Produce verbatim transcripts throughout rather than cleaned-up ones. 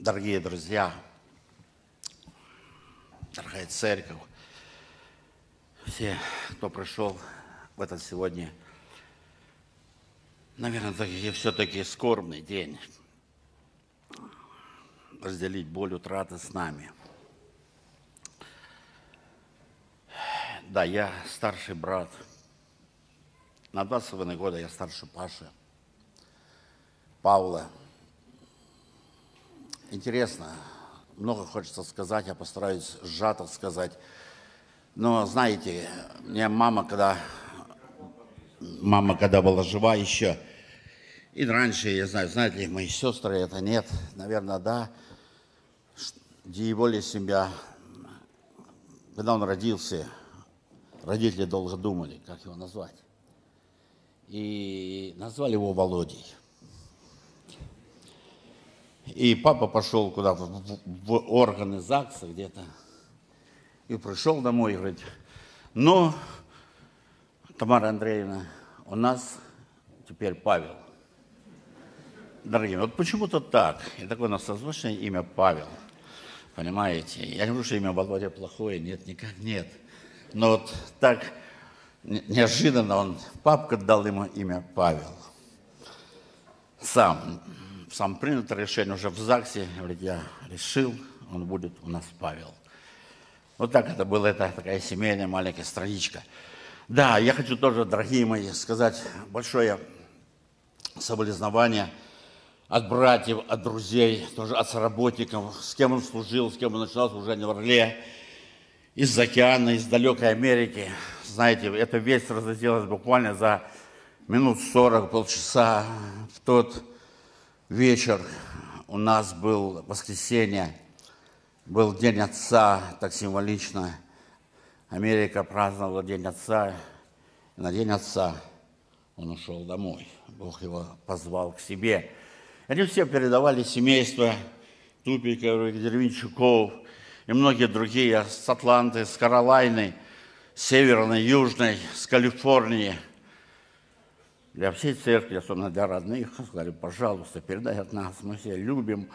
Дорогие друзья, дорогая церковь, все, кто пришел в этот сегодня, наверное, все-таки скорбный день, разделить боль утраты с нами. Да, я старший брат. На двадцать первые года я старше Паши, Павла. Интересно, много хочется сказать, я постараюсь сжато сказать. Но, знаете, мне мама, когда, мама, когда была жива еще, и раньше, я знаю, знаете ли, мои сестры, это нет, наверное, да, Диеволе семья, когда он родился, родители долго думали, как его назвать. И назвали его Володей. И папа пошел куда-то в органы ЗАГСа где-то. И пришел домой и говорит: ну, Тамара Андреевна, у нас теперь Павел. Дорогие, вот почему-то так. И такое у нас созвучное имя Павел. Понимаете? Я не говорю, что имя Володя плохое. Нет, никак нет. Но вот так неожиданно он, папка дал ему имя Павел. Сам. Сам принято решение уже в ЗАГСе. Говорит, я решил, он будет у нас Павел. Вот так это было, это такая семейная маленькая страничка. Да, я хочу тоже, дорогие мои, сказать большое соболезнование от братьев, от друзей, тоже от сработников, с кем он служил, с кем он начинал служение в Орле, из океана, из далекой Америки. Знаете, эта весть разлетелась буквально за минут сорок, полчаса. В тот вечер у нас был воскресенье, был День Отца, так символично. Америка праздновала День Отца. И на День Отца он ушел домой. Бог его позвал к себе. Они все передавали семейство Тупиковых, Дервинчуков и многие другие с Атланты, с Каролайны, с Северной, Южной, с Калифорнии. Для всей церкви, особенно для родных, сказали, пожалуйста, передай от нас, мы все любим,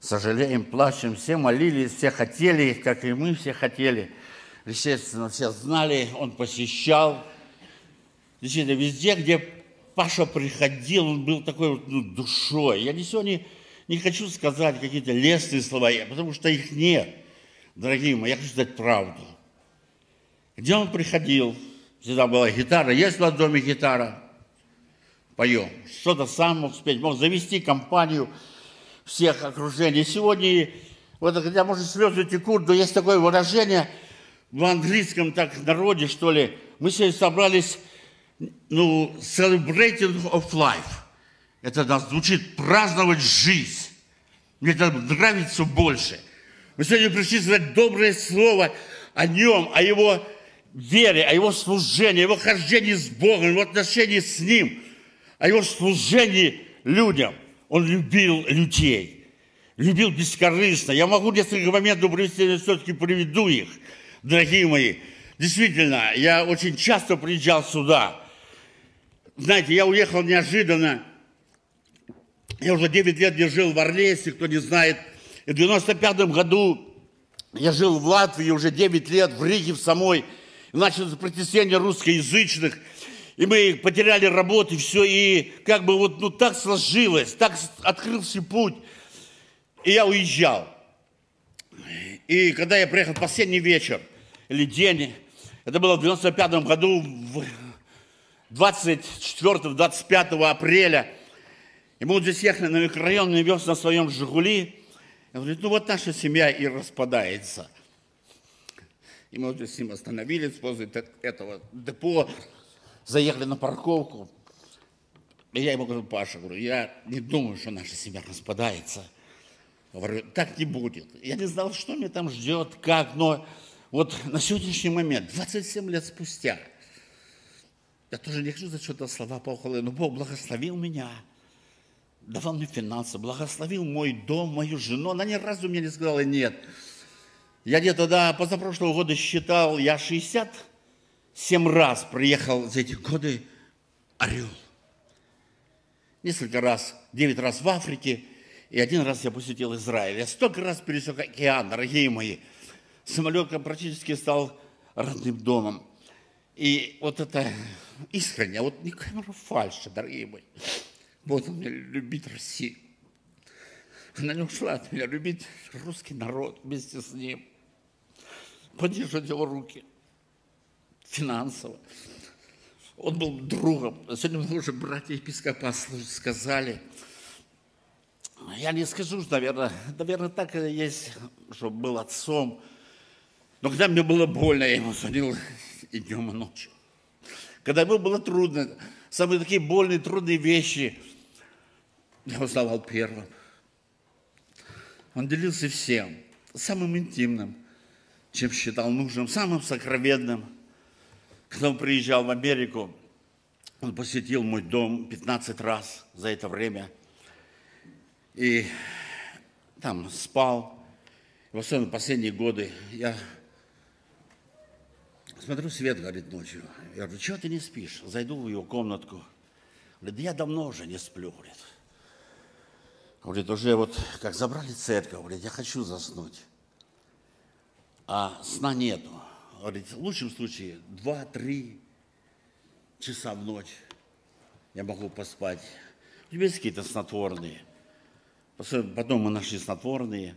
сожалеем, плачем, все молились, все хотели, как и мы все хотели. Естественно, все знали, он посещал. Действительно, везде, где Паша приходил, он был такой вот, ну, душой. Я не сегодня не хочу сказать какие-то лестные слова, потому что их нет, дорогие мои, я хочу сказать правду. Где он приходил, всегда была гитара, есть у вас в доме гитара? Поем, что-то сам мог спеть, мог завести компанию всех окружений. Сегодня, вот, хотя, может, слезы текут, но есть такое выражение в английском так народе, что ли. Мы сегодня собрались, ну, celebrating of life. Это нас звучит праздновать жизнь. Мне это нравится больше. Мы сегодня пришли сказать доброе слово о нем, о его вере, о его служении, о его хождении с Богом, о его отношении с Ним, о его служении людям. Он любил людей, любил бескорыстно. Я могу несколько моментов привести, но все-таки приведу их, дорогие мои. Действительно, я очень часто приезжал сюда. Знаете, я уехал неожиданно. Я уже девять лет не жил в Орле, если кто не знает. И в девяносто пятом году я жил в Латвии уже девять лет, в Риге в самой. Началось протестение русскоязычных. И мы потеряли работу, и все, и как бы вот, ну, так сложилось, так открылся путь. И я уезжал. И когда я приехал в последний вечер, или день, это было в девяносто пятом году, двадцать четвёртого — двадцать пятого апреля, и мы вот здесь ехали на микрорайон, и вез на своем «Жигули». Он говорит, ну вот наша семья и распадается. И мы вот здесь с ним остановились возле этого депо, заехали на парковку, и я ему говорю, Паша, говорю, я не думаю, что наша семья распадается. Говорю, так не будет. Я не знал, что меня там ждет, как, но вот на сегодняшний момент, двадцать семь лет спустя, я тоже не хочу за что-то слова похвалы, но Бог благословил меня, давал мне финансы, благословил мой дом, мою жену. Она ни разу мне не сказала нет. Я где-то, да, позапрошлого года считал, я шестьдесят Семь раз приехал за эти годы Орел. Несколько раз, девять раз в Африке. И один раз я посетил Израиль. Я столько раз пересек океан, дорогие мои. Самолет практически стал родным домом. И вот это искренне, вот не камера фальши, дорогие мои. Вот он меня любит Россию. Она не ушла от меня, любит русский народ вместе с ним. Поддерживать его руки финансово. Он был другом. Сегодня мы уже братья-епископа сказали. Я не скажу, что, наверное, наверное, так и есть, что был отцом. Но когда мне было больно, я ему звонил и днем, и ночью. Когда ему было трудно, самые такие больные, трудные вещи, я узнавал первым. Он делился всем, самым интимным, чем считал нужным, самым сокровенным. Когда он приезжал в Америку, он посетил мой дом пятнадцать раз за это время. И там спал. В особенно последние годы я смотрю, свет горит ночью. Я говорю, чего ты не спишь? Зайду в его комнатку. Он говорит, да я давно уже не сплю. Говорит, говорит уже вот как забрали церковь, говорит, я хочу заснуть. А сна нету. Говорит, в лучшем случае два-три часа в ночь я могу поспать. У тебя есть какие-то снотворные. Потом мы нашли снотворные.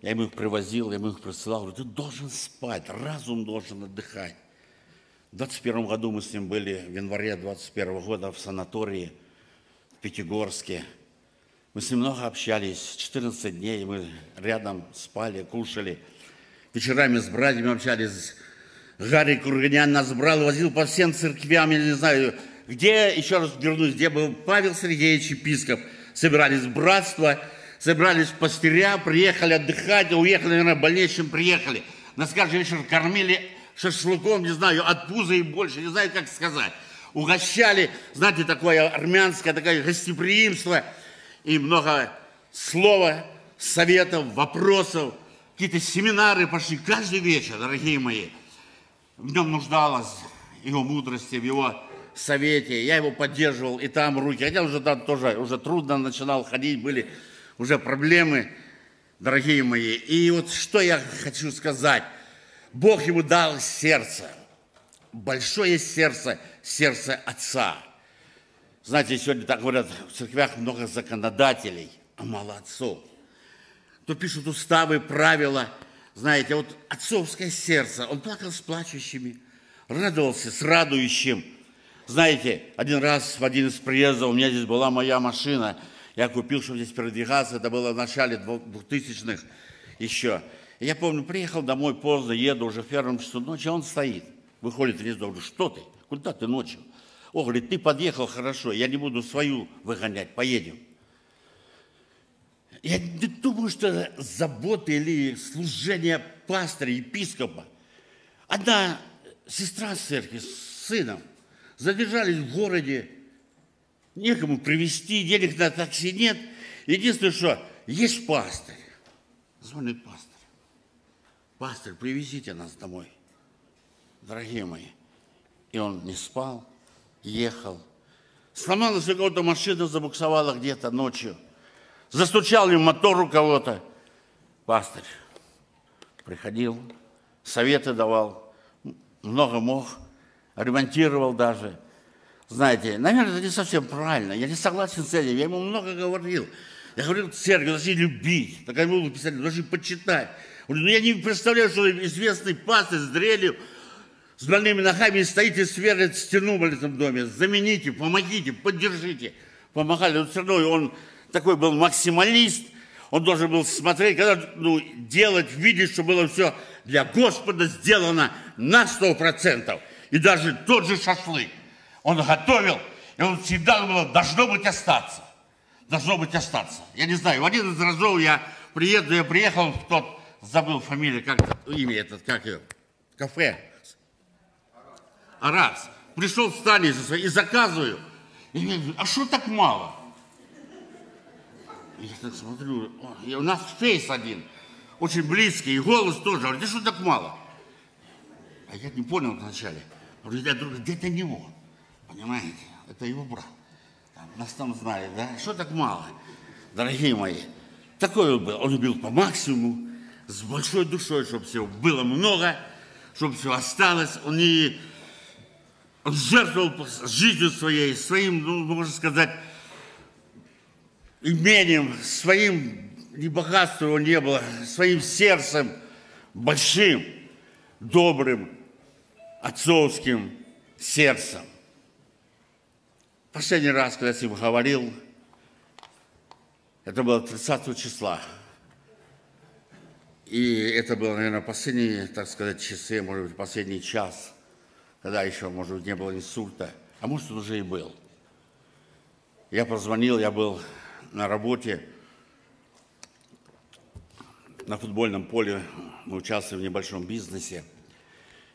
Я ему их привозил, я ему их присылал. Говорю, ты должен спать, разум должен отдыхать. В двадцать первом году мы с ним были, в январе двадцать первого года в санатории в Пятигорске. Мы с ним много общались, четырнадцать дней мы рядом спали, кушали. Вечерами с братьями общались. Гарри Курганян нас брал, возил по всем церквям, я не знаю, где, еще раз вернусь, где был Павел Сергеевич, епископ. Собирались братства. Собрались в пастыря, приехали отдыхать, уехали, наверное, больнее, чем приехали. Нас каждый вечер кормили шашлыком, не знаю, от пуза и больше, не знаю, как сказать. Угощали, знаете, такое армянское, такое гостеприимство. И много слова, советов, вопросов. Какие-то семинары пошли каждый вечер, дорогие мои. В нем нуждалась его мудрости, в его... в совете. Я его поддерживал, и там руки. Хотя уже там тоже уже трудно начинал ходить, были уже проблемы, дорогие мои. И вот что я хочу сказать. Бог ему дал сердце. Большое сердце, сердце отца. Знаете, сегодня так говорят, в церквях много законодателей, а мало отцов. Кто пишет уставы, правила, знаете, вот отцовское сердце. Он плакал с плачущими, радовался с радующим. Знаете, один раз в один из приездов у меня здесь была моя машина. Я купил, чтобы здесь передвигаться. Это было в начале двухтысячных еще. И я помню, приехал домой поздно, еду уже в первом часу ночи, а он стоит. Выходит из дома, говорю, что ты? Куда ты ночью? О, говорит, ты подъехал, хорошо, я не буду свою выгонять, поедем. Я не думаю, что заботы или служение пастыря, епископа. Одна сестра с церкви с сыном. Задержались в городе, некому привезти, денег на такси нет. Единственное, что есть пастырь. Звонит пастырь. Пастырь, привезите нас домой, дорогие мои. И он не спал, ехал. Сломалась у кого-то машина, забуксовала где-то ночью. Застучал им мотор у кого-то. Пастырь приходил, советы давал, много мог. Ремонтировал даже. Знаете, наверное, это не совсем правильно. Я не согласен с этим. Я ему много говорил. Я говорил, церковь должны любить. Так я ему писать, должны почитать. Говорю, ну я не представляю, что известный пастырь с дрелью, с больными ногами стоит и сверлит стену в этом доме. Замените, помогите, поддержите. Помогали. Но все равно он такой был максималист. Он должен был смотреть, когда, ну, делать, видеть, что было все для Господа сделано на сто процентов. И даже тот же шашлык он готовил, и он всегда говорил, должно быть остаться. Должно быть остаться. Я не знаю, в один из разов я приеду, я приехал в тот, забыл фамилию, как имя этот, как ее, кафе. Арас. Пришел в Стане и заказываю. И я говорю, а что так мало? Я так смотрю, у нас фейс один, очень близкий, и голос тоже. Говорит, а что так мало? А я не понял вначале. Я думаю, где-то не он, понимаете? Это его брат. Там, нас там знали, да? Что так мало? дорогие мои. Такой он был. Он любил по максимуму, с большой душой, чтобы всего было много, чтобы все осталось. Он не он жертвовал жизнью своей, своим, ну, можно сказать, имением, своим не богатством его не было, своим сердцем большим, добрым, отцовским сердцем. Последний раз, когда я с ним говорил, это было тридцатого числа. И это было, наверное, последние, так сказать, часы, может быть, последний час, когда еще, может быть, не было инсульта. А может, он уже и был. Я позвонил, я был на работе, на футбольном поле, мы участвовали в небольшом бизнесе.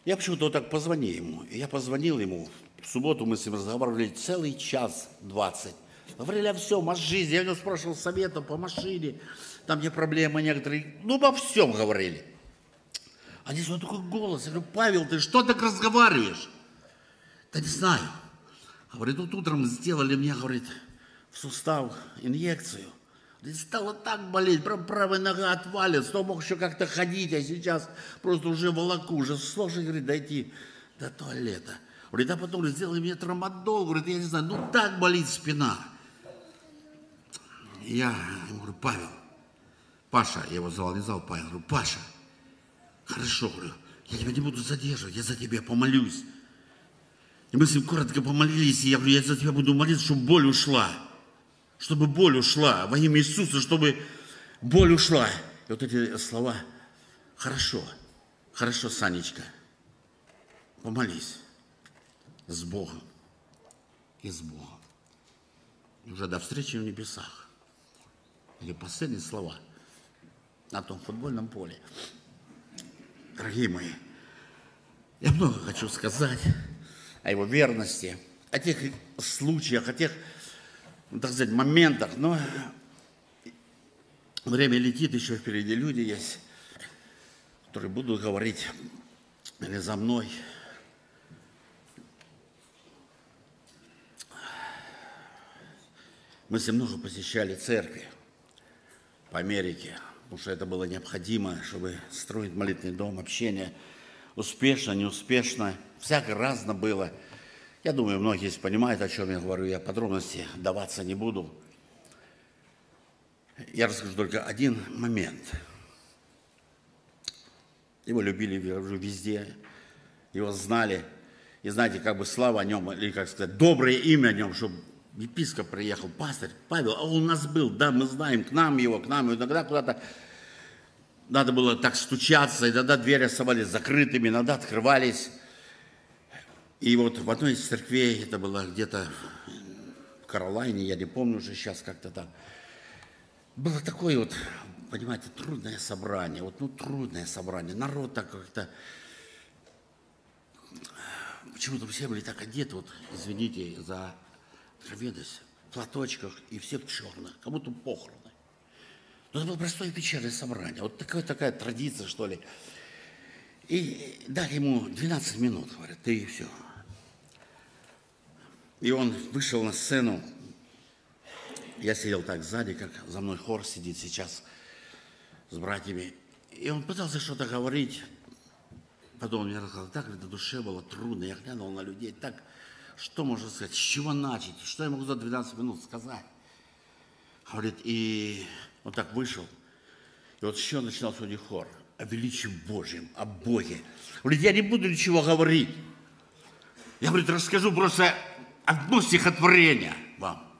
Я почему-то вот так позвонил ему. И я позвонил ему. В субботу мы с ним разговаривали целый час двадцать. Говорили о всем, о жизни. Я у него спрашивал совета по машине. Там где проблемы некоторые. Ну, обо всем говорили. А здесь вот такой голос. Я говорю, Павел, ты что так разговариваешь? Да не знаю. Говорит, вот утром сделали мне, говорит, в сустав инъекцию. Говорит, стало так болеть, прям правая нога отвалится. То мог еще как-то ходить, а сейчас просто уже волоку, уже сложно, говорит, дойти до туалета. Говорит, а потом сделали мне трамадол, говорит, я не знаю, ну так болит спина. И я ему говорю, Павел, Паша, я его звал, не звал, Павел, говорю, Паша, хорошо, говорю, я тебя не буду задерживать, я за тебя помолюсь. И мы с ним коротко помолились, и я говорю, я за тебя буду молиться, чтобы боль ушла, чтобы боль ушла, во имя Иисуса, чтобы боль ушла. И вот эти слова, хорошо, хорошо, Санечка, помолись. С Богом и с Богом. И уже до встречи в небесах. Или последние слова на том футбольном поле. Дорогие мои, я много хочу сказать о его верности, о тех случаях, о тех, так сказать, моментах. Но время летит, еще впереди люди есть, которые будут говорить или за мной. Мы с ним много посещали церкви по Америке, потому что это было необходимо, чтобы строить молитвенный дом, общение. Успешно, неуспешно, всяко разно было. Я думаю, многие здесь понимают, о чем я говорю, я подробности даваться не буду. Я расскажу только один момент. Его любили везде, его знали. И знаете, как бы слава о нем, или, как сказать, доброе имя о нем, чтобы... Епископ приехал, пастырь, Павел, а он у нас был, да, мы знаем, к нам его, к нам его, иногда куда-то надо было так стучаться, иногда двери оставались закрытыми, иногда открывались. И вот в одной из церквей, это было где-то в Каролайне, я не помню уже сейчас как-то там, было такое вот, понимаете, трудное собрание, вот, ну, трудное собрание, народ так как-то... Почему-то все были так одеты, вот, извините за... Ведусь, в платочках и все в черных, как будто похороны. Но это было простое печальное собрание. Вот такая, такая традиция, что ли. И дали ему двенадцать минут, говорят, и все. И он вышел на сцену. Я сидел так сзади, как за мной хор сидит сейчас с братьями. И он пытался что-то говорить. Потом он мне рассказал, так на душе было трудно. Я глянул на людей, так... Что можно сказать? С чего начать? Что я могу за двенадцать минут сказать? Говорит, и он так вышел. И вот еще начинался у них хор. О величии Божьем, о Боге. Говорит, я не буду ничего говорить. Я, говорит, расскажу просто одно стихотворение вам.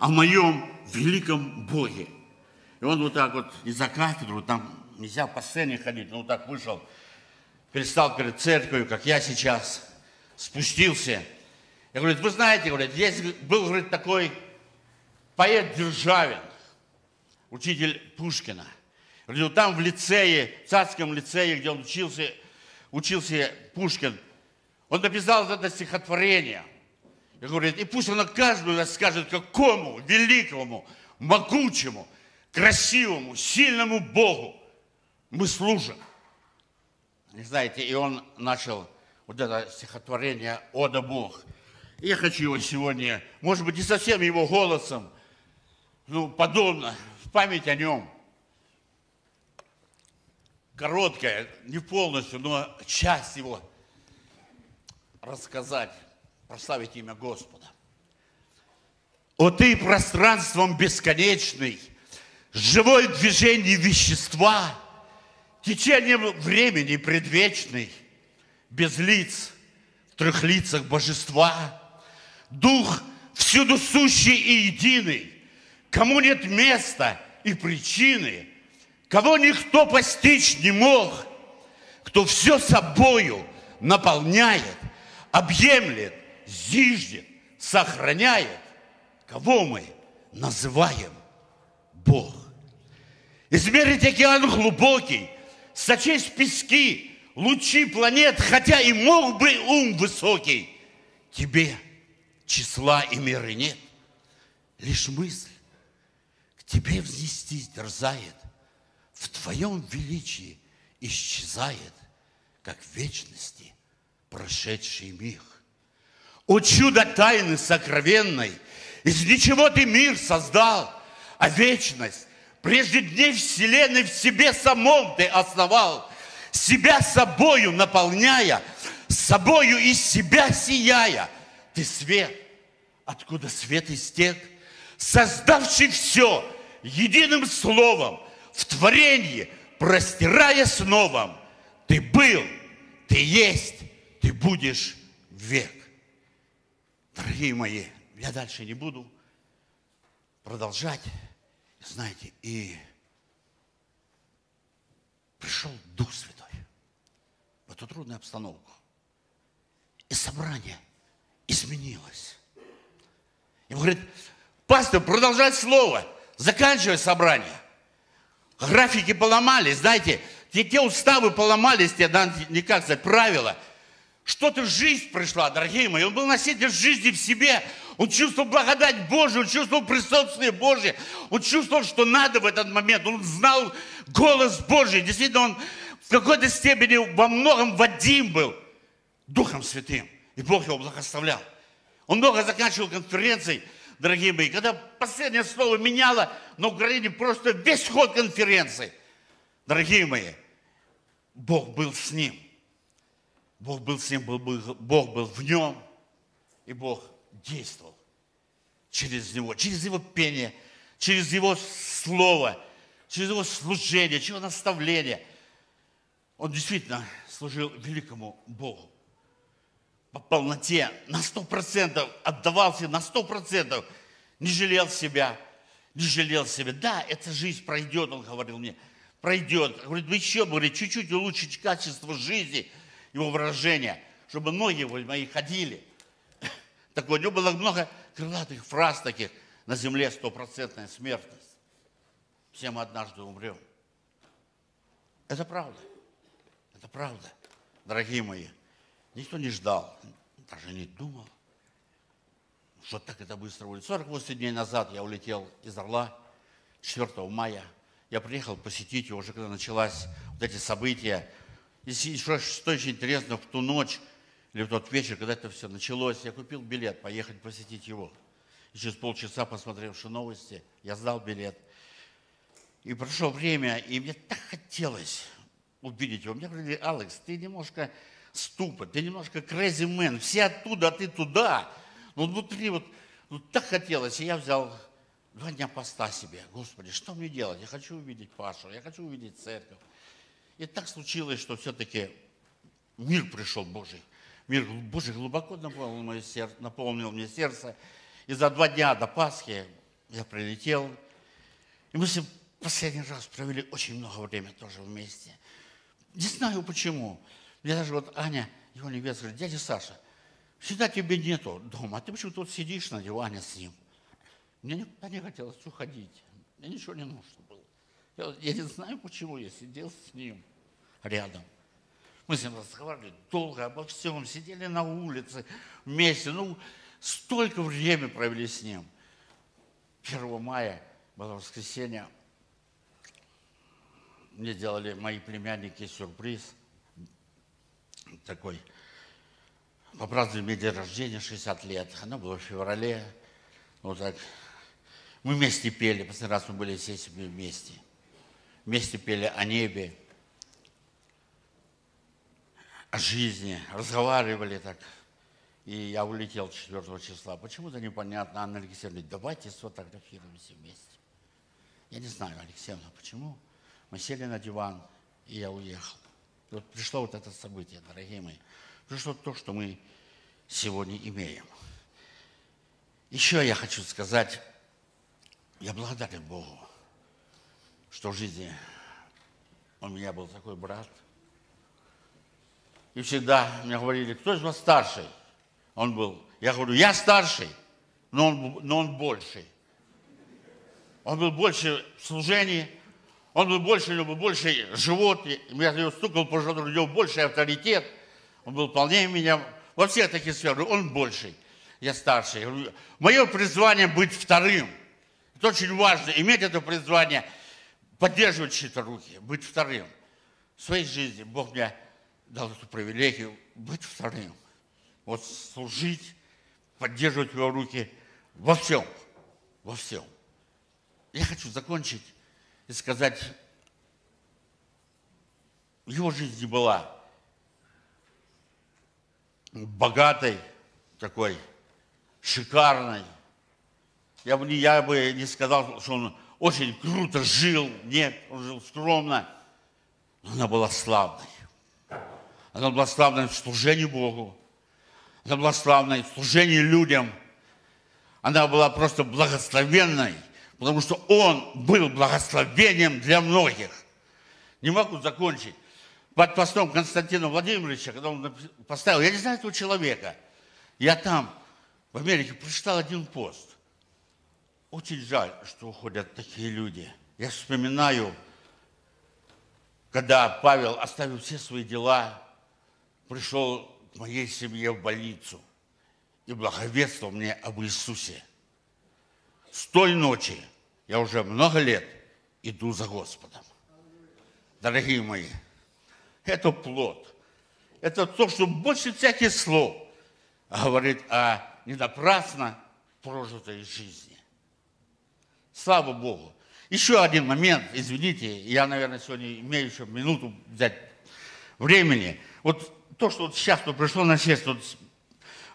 О моем великом Боге. И он вот так вот, не за кафедру, там нельзя по сцене ходить, но вот так вышел. Перестал перед церковью, как я сейчас. Спустился. Я говорю, вы знаете, говорит, здесь был, говорит, такой поэт Державин, учитель Пушкина. Говорит, вот там в лицее, в царском лицее, где он учился, учился Пушкин, он написал вот это стихотворение. И говорит, и пусть оно каждому раз скажет, какому великому, могучему, красивому, сильному Богу мы служим. Не знаете, и он начал вот это стихотворение «О да Бог». Я хочу его сегодня, может быть, не совсем его голосом, ну, подобно, в память о нем. Короткая, не полностью, но часть его рассказать, прославить имя Господа. О ты пространством бесконечный, живой в движении вещества, течением времени предвечный, без лиц, в трех лицах божества, дух всюду сущий и единый, кому нет места и причины, кого никто постичь не мог, кто все собою наполняет, объемлет, зиждет, сохраняет, кого мы называем Бог. Измерить океан глубокий, сочесть пески, лучи планет, хотя и мог бы ум высокий, тебе числа и меры нет, лишь мысль к тебе взнестись дерзает, в твоем величии исчезает, как в вечности прошедший миг. О чудо тайны сокровенной, из ничего ты мир создал, а вечность прежде дней вселенной в себе самом ты основал, себя собою наполняя, собою из себя сияя. Ты свет, откуда свет истек, создавший все единым словом, в творении простирая с новым. Ты был, ты есть, ты будешь век. Дорогие мои, я дальше не буду продолжать. Знаете, и пришел Дух Святой в эту трудную обстановку. И собрание изменилось. Ему говорит, пастор, продолжать слово, заканчивай собрание. Графики поломались, знаете, те, те уставы поломались, те, да, никак сказать, правила. Что-то жизнь пришла, дорогие мои. Он был носитель жизни в себе. Он чувствовал благодать Божию, он чувствовал присутствие Божье. Он чувствовал, что надо в этот момент. Он знал голос Божий. Действительно, он в какой-то степени во многом водим был Духом Святым. И Бог его благословлял. Он много заканчивал конференций, дорогие мои. Когда последнее слово меняло на Украине просто весь ход конференции. Дорогие мои, Бог был с ним. Бог был с ним, Бог был в нем. И Бог действовал через него, через его пение, через его слово, через его служение, через его наставление. Он действительно служил великому Богу по полноте, на сто процентов отдавался, на сто процентов не жалел себя, не жалел себя. Да, эта жизнь пройдет, он говорил мне, пройдет. Говорит, вы еще, говорит, чуть-чуть улучшить качество жизни, его выражение, чтобы ноги мои ходили. Так у него было много крылатых фраз таких. На земле стопроцентная смертность. Все мы однажды умрем. Это правда. Это правда, дорогие мои. Никто не ждал, даже не думал, что так это быстро улетит. сорок восемь дней назад я улетел из Орла, четвёртого мая. Я приехал посетить его, уже когда началось вот эти события. И что еще интересно, в ту ночь, или в тот вечер, когда это все началось, я купил билет поехать посетить его. И через полчаса, посмотревши новости, я сдал билет. И прошло время, и мне так хотелось увидеть его. Мне говорили, Алекс, ты немножко ступор, ты немножко crazy man, все оттуда, а ты туда. Ну внутри вот ну, так хотелось, и я взял два дня поста себе. Господи, что мне делать? Я хочу увидеть Пашу, я хочу увидеть церковь. И так случилось, что все-таки мир пришел Божий. Мир Божий глубоко наполнил, мое сердце, наполнил мне сердце. И за два дня до Пасхи я прилетел. И мы с ним последний раз провели очень много времени тоже вместе. Не знаю почему. Мне даже вот Аня, его невеста, говорит, дядя Саша, всегда тебе нету дома, а ты почему тут сидишь на диване с ним? Мне никуда не хотелось уходить. Мне ничего не нужно было. Я, я не знаю, почему я сидел с ним рядом. Мы с ним разговаривали долго обо всем, сидели на улице вместе. Ну, столько времени провели с ним. первого мая, было воскресенье, мне делали мои племянники сюрприз. Такой, попраздновали мне день рождения, шестьдесят лет. Оно было в феврале. Вот так. Мы вместе пели, последний раз мы были все себе вместе. Вместе пели о небе, о жизни, разговаривали так. И я улетел четвёртого числа. Почему-то непонятно. Анна Алексеевна говорит, давайте сфотографируемся вместе. Я не знаю, Алексеевна, почему. Мы сели на диван, и я уехал. И вот пришло вот это событие, дорогие мои. Пришло то, что мы сегодня имеем. Еще я хочу сказать, я благодарен Богу, что в жизни у меня был такой брат. И всегда мне говорили, кто из вас старший? Он был. Я говорю, я старший, но он, но он больший. Он был больше в служении, он был больше, у него был больше живот, я его стукал по животу, у него больше авторитет, он был полнее меня. Во всех таких сферах, он больший, я старший. Я говорю, мое призвание быть вторым. Это очень важно, иметь это призвание, поддерживать чьи-то руки, быть вторым. В своей жизни Бог мне дал эту привилегию быть вторым. Вот служить, поддерживать его руки во всем, во всем. Я хочу закончить и сказать, его жизнь не была богатой, такой, шикарной. Я бы, я бы не сказал, что он очень круто жил, нет, он жил скромно, но она была славной. Она была славной в служении Богу. Она была славной в служении людям. Она была просто благословенной, потому что он был благословением для многих. Не могу закончить. Под постом Константина Владимировича, когда он поставил, я не знаю этого человека, я там, в Америке, прочитал один пост. Очень жаль, что уходят такие люди. Я вспоминаю, когда Павел, оставил все свои дела, пришел к моей семье в больницу и благовествовал мне об Иисусе. С той ночи я уже много лет иду за Господом. Дорогие мои, это плод. Это то, что больше всяких слов говорит о ненапрасно прожитой жизни. Слава Богу. Еще один момент, извините, я, наверное, сегодня имею еще минуту взять времени. Вот то, что вот сейчас вот пришло на сердце, вот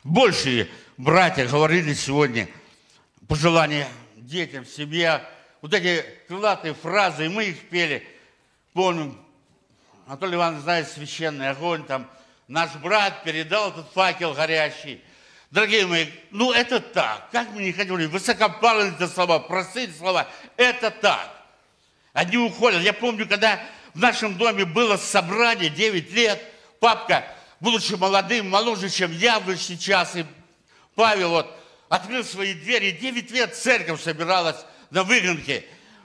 большие братья говорили сегодня пожелания детям, семье, вот эти крылатые фразы, и мы их пели, помним, Анатолий Иванович знает священный огонь, там, наш брат передал этот факел горящий. Дорогие мои, ну это так, как мы не хотели, высокопарные слова, простые слова, это так. Одни уходят, я помню, когда в нашем доме было собрание девять лет, папка, будучи молодым, моложе, чем я вот сейчас, и Павел вот открыл свои двери, девять лет церковь собиралась на Выгонке.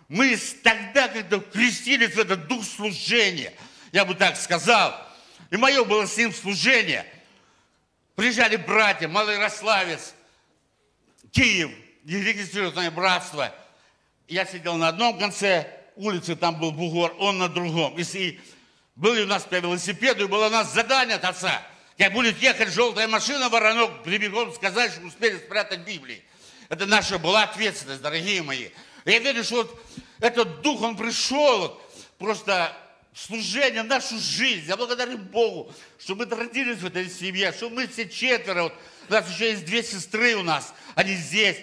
Мы тогда, когда крестились в этот дух служения, я бы так сказал, и мое было с ним служение. Приезжали братья, Малоярославец, Киев, регистрируемое братство. Я сидел на одном конце улицы, там был бугор, он на другом. И были у нас по велосипеду, и было у нас задание от отца. Как будет ехать желтая машина, воронок, прибегом сказать, что успели спрятать Библии. Это наша была ответственность, дорогие мои. Я верю, что вот этот дух, он пришел просто... служение, нашу жизнь. Я благодарю Богу, что мы родились в этой семье, что мы все четверо. Вот, у нас еще есть две сестры у нас, они здесь.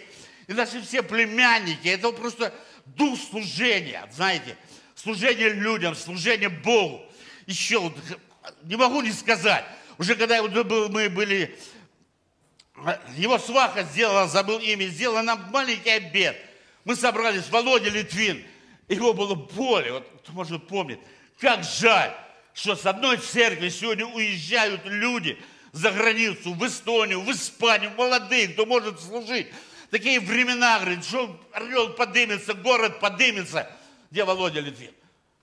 И наши все племянники. Это просто дух служения, знаете. Служение людям, служение Богу. Еще вот, не могу не сказать. Уже когда мы были... Его сваха сделала, забыл имя, сделала нам маленький обед. Мы собрались, Володя Литвин. Его было боль, вот, кто может помнит. Как жаль, что с одной церкви сегодня уезжают люди за границу, в Эстонию, в Испанию, молодые, кто может служить. Такие времена, говорит, что орел подымется, город подымется. Где Володя Литвин?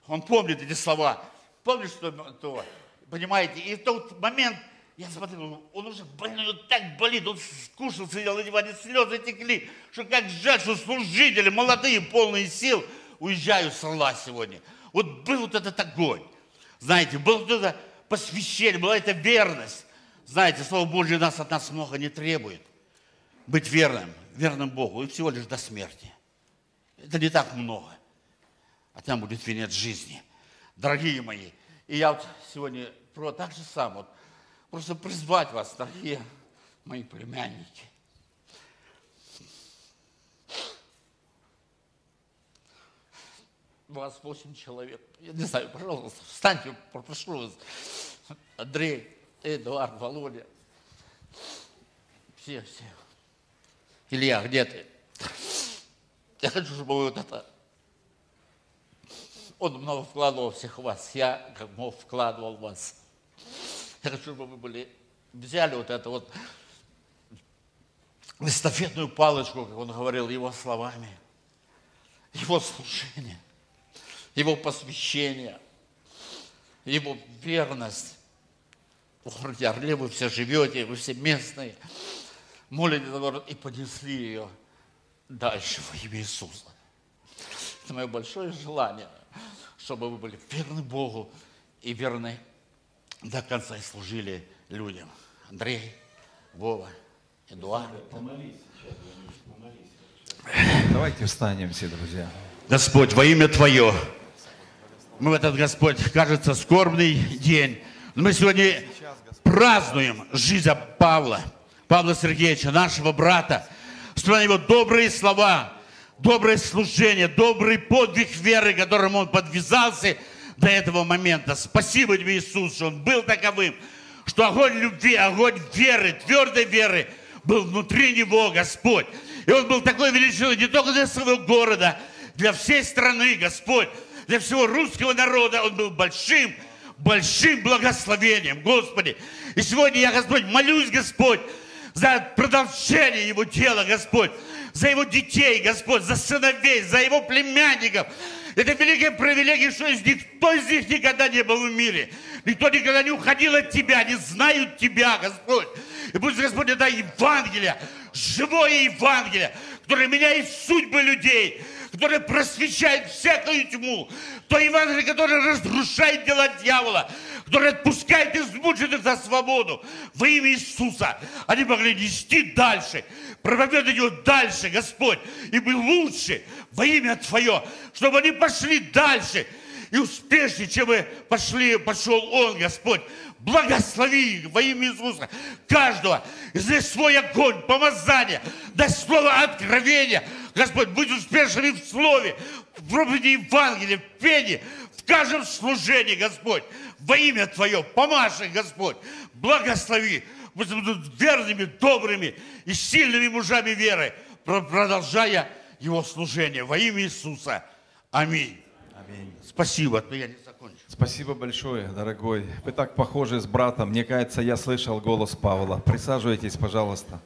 Он помнит эти слова. Помнишь, что то, понимаете? И в тот момент, я смотрел, он уже больной, он так болит, он скушал, сидел на диване, слезы текли. Что как жаль, что служители, молодые, полные сил, уезжают с Орла сегодня. Вот был вот этот огонь, знаете, было вот это посвящение, была эта верность. Знаете, Слово Божье нас от нас много не требует. Быть верным, верным Богу, и всего лишь до смерти. Это не так много. А там будет венец жизни. Дорогие мои, и я вот сегодня про так же сам, вот, просто призвать вас, дорогие мои племянники. У вас восемь человек. Я не знаю, пожалуйста, встаньте, попрошу вас. Андрей, Эдуард, Володя. Все, все. Илья, где ты? Я хочу, чтобы вы вот это... Он много вкладывал всех вас. Я как мог вкладывал вас. Я хочу, чтобы вы были... взяли вот эту вот эстафетную палочку, как он говорил, его словами. Его служение, его посвящение, его верность. В городе Орле вы все живете, вы все местные. Молитесь за город и понесли ее дальше во имя Иисуса. Это мое большое желание, чтобы вы были верны Богу и верны до конца и служили людям. Андрей, Вова, Эдуард. Помолись сейчас, помолись. Давайте встанем все, друзья. Господь, во имя Твое. Мы в этот, Господь, кажется, скорбный день. Но мы сегодня празднуем жизнь Павла, Павла Сергеевича, нашего брата. Вспоминаем его добрые слова, доброе служение, добрый подвиг веры, которым он подвязался до этого момента. Спасибо тебе, Иисус, что он был таковым, что огонь любви, огонь веры, твердой веры был внутри него, Господь. И он был такой величиной не только для своего города, для всей страны, Господь, для всего русского народа. Он был большим, большим благословением, Господи. И сегодня я, Господь, молюсь, Господь, за продолжение его дела, Господь, за его детей, Господь, за сыновей, за его племянников. Это великое привилегия, что из них, кто из них никогда не был в мире. Никто никогда не уходил от Тебя, они знают Тебя, Господь. И пусть, Господь, это Евангелие, живое Евангелие, которое меняет судьбы людей, которое просвещает всякую тьму, то Евангелие, которое разрушает дела дьявола, которое отпускает измученных за свободу во имя Иисуса. Они могли нести дальше, проповедовать его дальше, Господь, и мы лучше во имя Твое, чтобы они пошли дальше и успешнее, чем мы пошли, пошел он, Господь. Благослови во имя Иисуса каждого. Здесь свой огонь, помазание, дай слово откровения. Господь, будь успешным в слове, в проповеди Евангелия, в пении, в каждом служении, Господь. Во имя Твое помаши, Господь, благослови. Пусть будут верными, добрыми и сильными мужами веры, продолжая его служение. Во имя Иисуса. Аминь. Аминь. Спасибо, но я не закончу. Спасибо большое, дорогой. Вы так похожи с братом. Мне кажется, я слышал голос Павла. Присаживайтесь, пожалуйста.